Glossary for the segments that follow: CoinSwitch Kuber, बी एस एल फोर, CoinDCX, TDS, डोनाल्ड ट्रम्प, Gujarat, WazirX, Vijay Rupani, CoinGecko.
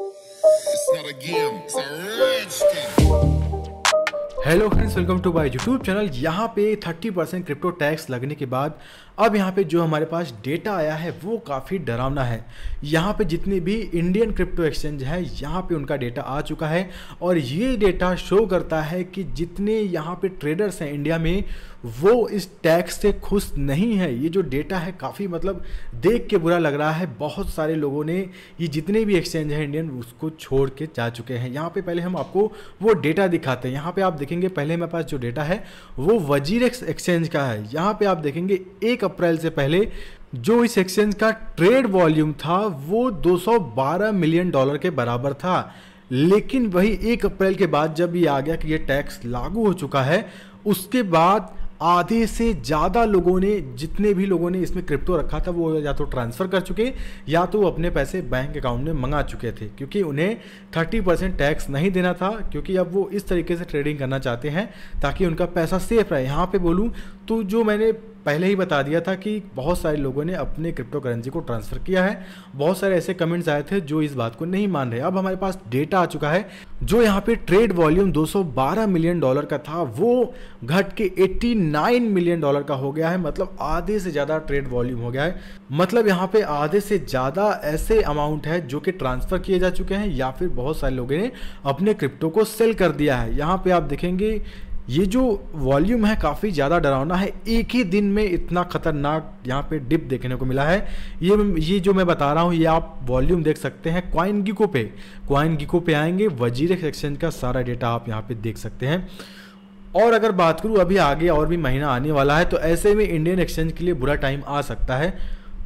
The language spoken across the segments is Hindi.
Hello friends, welcome to my YouTube channel. यहाँ पे 30% क्रिप्टो टैक्स लगने के बाद अब यहाँ पे जो हमारे पास डेटा आया है वो काफ़ी डरावना है। यहाँ पे जितने भी इंडियन क्रिप्टो एक्सचेंज है यहाँ पे उनका डेटा आ चुका है और ये डेटा शो करता है कि जितने यहाँ पे ट्रेडर्स हैं इंडिया में वो इस टैक्स से खुश नहीं है। ये जो डेटा है काफ़ी मतलब देख के बुरा लग रहा है। बहुत सारे लोगों ने ये जितने भी एक्सचेंज हैं इंडियन उसको छोड़ के जा चुके हैं। यहाँ पे पहले हम आपको वो डेटा दिखाते हैं। यहाँ पे आप देखेंगे पहले मेरे पास जो डेटा है वो WazirX एक्सचेंज का है। यहाँ पे आप देखेंगे 1 अप्रैल से पहले जो इस एक्सचेंज का ट्रेड वॉल्यूम था वो $212 मिलियन के बराबर था, लेकिन वही 1 अप्रैल के बाद जब ये आ गया कि ये टैक्स लागू हो चुका है उसके बाद आधे से ज़्यादा लोगों ने, जितने भी लोगों ने इसमें क्रिप्टो रखा था वो या तो ट्रांसफ़र कर चुके या तो वो अपने पैसे बैंक अकाउंट में मंगा चुके थे, क्योंकि उन्हें 30% टैक्स नहीं देना था। क्योंकि अब वो इस तरीके से ट्रेडिंग करना चाहते हैं ताकि उनका पैसा सेफ रहे। यहाँ पे बोलूँ तो जो मैंने पहले ही बता दिया था कि बहुत सारे लोगों ने अपने क्रिप्टो करेंसी को ट्रांसफ़र किया है। बहुत सारे ऐसे कमेंट्स आए थे जो इस बात को नहीं मान रहे। अब हमारे पास डेटा आ चुका है जो यहाँ पे ट्रेड वॉल्यूम $212 मिलियन का था वो घट के $89 मिलियन का हो गया है। मतलब आधे से ज़्यादा ट्रेड वॉल्यूम हो गया है। मतलब यहाँ पे आधे से ज़्यादा ऐसे अमाउंट है जो कि ट्रांसफ़र किए जा चुके हैं या फिर बहुत सारे लोगों ने अपने क्रिप्टो को सेल कर दिया है। यहाँ पर आप देखेंगे ये जो वॉल्यूम है काफ़ी ज़्यादा डरावना है। एक ही दिन में इतना खतरनाक यहाँ पे डिप देखने को मिला है। ये जो मैं बता रहा हूँ ये आप वॉल्यूम देख सकते हैं CoinGecko पे। CoinGecko पे आएंगे, WazirX एक्सचेंज का सारा डेटा आप यहाँ पे देख सकते हैं। और अगर बात करूँ अभी आगे और भी महीना आने वाला है तो ऐसे में इंडियन एक्सचेंज के लिए बुरा टाइम आ सकता है।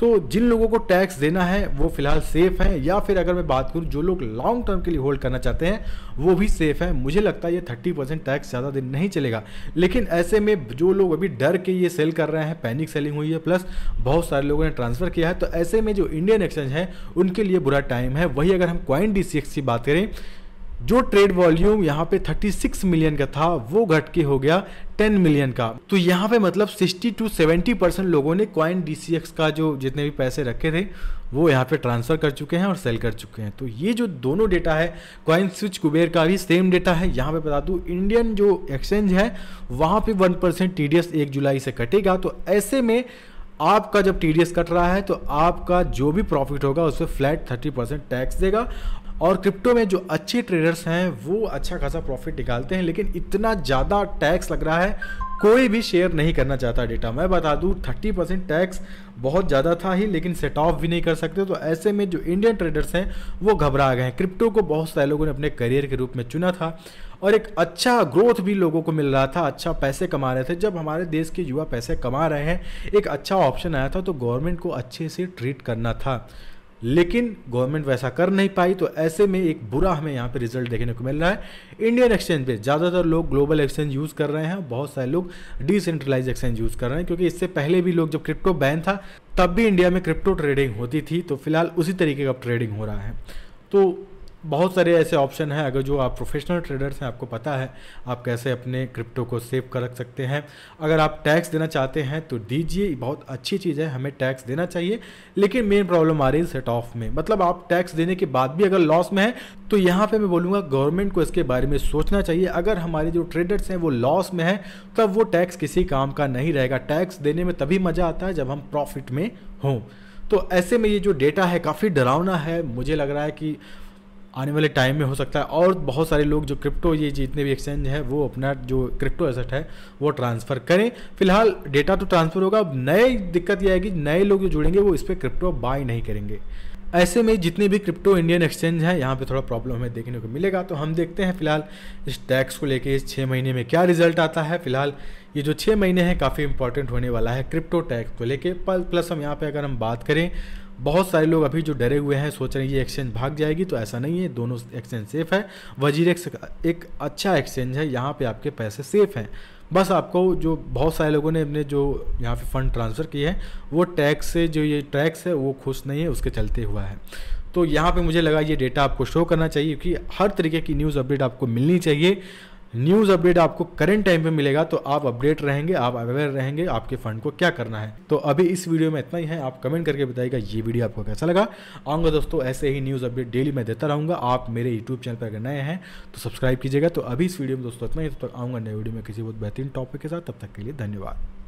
तो जिन लोगों को टैक्स देना है वो फिलहाल सेफ हैं, या फिर अगर मैं बात करूं जो लोग लॉन्ग टर्म के लिए होल्ड करना चाहते हैं वो भी सेफ हैं। मुझे लगता है ये 30% टैक्स ज़्यादा दिन नहीं चलेगा, लेकिन ऐसे में जो लोग अभी डर के ये सेल कर रहे हैं, पैनिक सेलिंग हुई है, प्लस बहुत सारे लोगों ने ट्रांसफ़र किया है, तो ऐसे में जो इंडियन एक्सचेंज है उनके लिए बुरा टाइम है। वहीं अगर हम CoinDCX की बात करें, जो ट्रेड वॉल्यूम यहाँ पे 36 मिलियन का था वो घट के हो गया 10 मिलियन का। तो यहाँ पे मतलब 60 से 70% लोगों ने CoinDCX का जो जितने भी पैसे रखे थे वो यहाँ पे ट्रांसफ़र कर चुके हैं और सेल कर चुके हैं। तो ये जो दोनों डेटा है, CoinSwitch Kuber का भी सेम डेटा है। यहाँ पे बता दूँ इंडियन जो एक्सचेंज है वहाँ पे 1% TDS 1 जुलाई से कटेगा। तो ऐसे में आपका जब TDS कट रहा है तो आपका जो भी प्रॉफिट होगा उस पर फ्लैट 30% टैक्स देगा। और क्रिप्टो में जो अच्छे ट्रेडर्स हैं वो अच्छा खासा प्रॉफिट निकालते हैं, लेकिन इतना ज़्यादा टैक्स लग रहा है कोई भी शेयर नहीं करना चाहता डेटा। मैं बता दूं 30% टैक्स बहुत ज़्यादा था ही, लेकिन सेट ऑफ भी नहीं कर सकते। तो ऐसे में जो इंडियन ट्रेडर्स हैं वो घबरा गए हैं। क्रिप्टो को बहुत सारे लोगों ने अपने करियर के रूप में चुना था और एक अच्छा ग्रोथ भी लोगों को मिल रहा था, अच्छा पैसे कमा रहे थे। जब हमारे देश के युवा पैसे कमा रहे हैं एक अच्छा ऑप्शन आया था तो गवर्नमेंट को अच्छे से ट्रीट करना था, लेकिन गवर्नमेंट वैसा कर नहीं पाई। तो ऐसे में एक बुरा हमें यहाँ पे रिजल्ट देखने को मिल रहा है। इंडियन एक्सचेंज पे ज़्यादातर लोग ग्लोबल एक्सचेंज यूज़ कर रहे हैं, बहुत सारे लोग डिसेंट्रलाइज एक्सचेंज यूज़ कर रहे हैं, क्योंकि इससे पहले भी लोग जब क्रिप्टो बैन था तब भी इंडिया में क्रिप्टो ट्रेडिंग होती थी। तो फिलहाल उसी तरीके का ट्रेडिंग हो रहा है। तो बहुत सारे ऐसे ऑप्शन हैं, अगर जो आप प्रोफेशनल ट्रेडर्स हैं आपको पता है आप कैसे अपने क्रिप्टो को सेव कर रख सकते हैं। अगर आप टैक्स देना चाहते हैं तो दीजिए, बहुत अच्छी चीज़ है, हमें टैक्स देना चाहिए। लेकिन मेन प्रॉब्लम आ रही है सेट ऑफ में। मतलब आप टैक्स देने के बाद भी अगर लॉस में है तो यहाँ पे मैं बोलूँगा गवर्नमेंट को इसके बारे में सोचना चाहिए। अगर हमारे जो ट्रेडर्स हैं वो लॉस में हैं तब वो टैक्स किसी काम का नहीं रहेगा। टैक्स देने में तभी मज़ा आता है जब हम प्रॉफिट में हों। तो ऐसे में ये जो डेटा है काफ़ी डरावना है। मुझे लग रहा है कि आने वाले टाइम में हो सकता है और बहुत सारे लोग जो क्रिप्टो ये जितने भी एक्सचेंज है वो अपना जो क्रिप्टो एसेट है वो ट्रांसफ़र करें। फिलहाल डेटा तो ट्रांसफ़र होगा, अब नई दिक्कत ये आएगी नए लोग जो जुड़ेंगे वो इस पर क्रिप्टो बाय नहीं करेंगे। ऐसे में जितने भी क्रिप्टो इंडियन एक्सचेंज है यहाँ पे थोड़ा प्रॉब्लम हमें देखने को मिलेगा। तो हम देखते हैं फिलहाल इस टैक्स को लेके इस 6 महीने में क्या रिजल्ट आता है। फिलहाल ये जो 6 महीने हैं काफ़ी इंपॉर्टेंट होने वाला है क्रिप्टो टैक्स को लेके। प्लस हम यहाँ पे अगर हम बात करें, बहुत सारे लोग अभी जो डरे हुए हैं सोच रहे हैं ये एक्सचेंज भाग जाएगी, तो ऐसा नहीं है, दोनों एक्सचेंज सेफ़ है। WazirX एक अच्छा एक्सचेंज है, यहाँ पे आपके पैसे सेफ़ हैं। बस आपको जो बहुत सारे लोगों ने अपने जो यहाँ पे फ़ंड ट्रांसफ़र किए हैं वो टैक्स से, जो ये टैक्स है वो खुश नहीं है उसके चलते हुआ है। तो यहाँ पर मुझे लगा ये डेटा आपको शो करना चाहिए, क्योंकि हर तरीके की न्यूज़ अपडेट आपको मिलनी चाहिए। न्यूज अपडेट आपको करंट टाइम पे मिलेगा, तो आप अपडेट रहेंगे, आप अवेयर रहेंगे आपके फंड को क्या करना है। तो अभी इस वीडियो में इतना ही है, आप कमेंट करके बताइएगा ये वीडियो आपको कैसा लगा। आऊँगा दोस्तों ऐसे ही न्यूज़ अपडेट डेली मैं देता रहूँगा। आप मेरे यूट्यूब चैनल पर अगर नए हैं तो सब्सक्राइब कीजिएगा। तो अभी इस वीडियो में दोस्तों इतना ही, तब तक आऊँगा नए वीडियो में किसी बहुत बेहतरीन टॉपिक के साथ। तब तक के लिए धन्यवाद।